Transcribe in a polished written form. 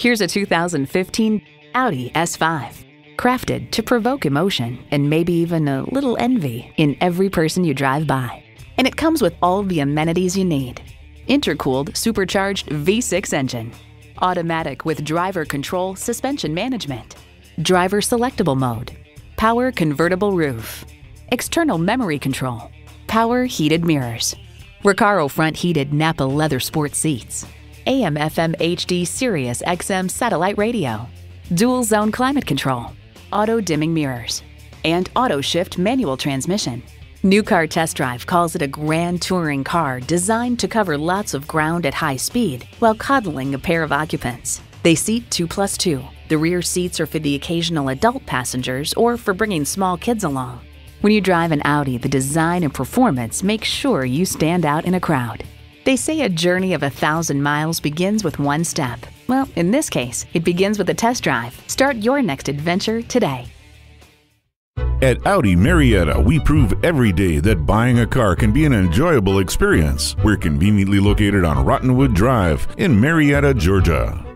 Here's a 2015 Audi S5. Crafted to provoke emotion and maybe even a little envy in every person you drive by. And it comes with all the amenities you need. Intercooled supercharged V6 engine, automatic with driver control suspension management, driver selectable mode, power convertible roof, external memory control, power heated mirrors, Recaro front heated Nappa leather sport seats, AM/FM HD Sirius XM satellite radio, dual zone climate control, auto dimming mirrors, and auto shift manual transmission. New Car Test Drive calls it a grand touring car designed to cover lots of ground at high speed while coddling a pair of occupants. They seat 2+2. The rear seats are for the occasional adult passengers or for bringing small kids along. When you drive an Audi, the design and performance make sure you stand out in a crowd. They say a journey of 1,000 miles begins with one step. Well, in this case, it begins with a test drive. Start your next adventure today. At Audi Marietta, we prove every day that buying a car can be an enjoyable experience. We're conveniently located on Rottenwood Drive in Marietta, Georgia.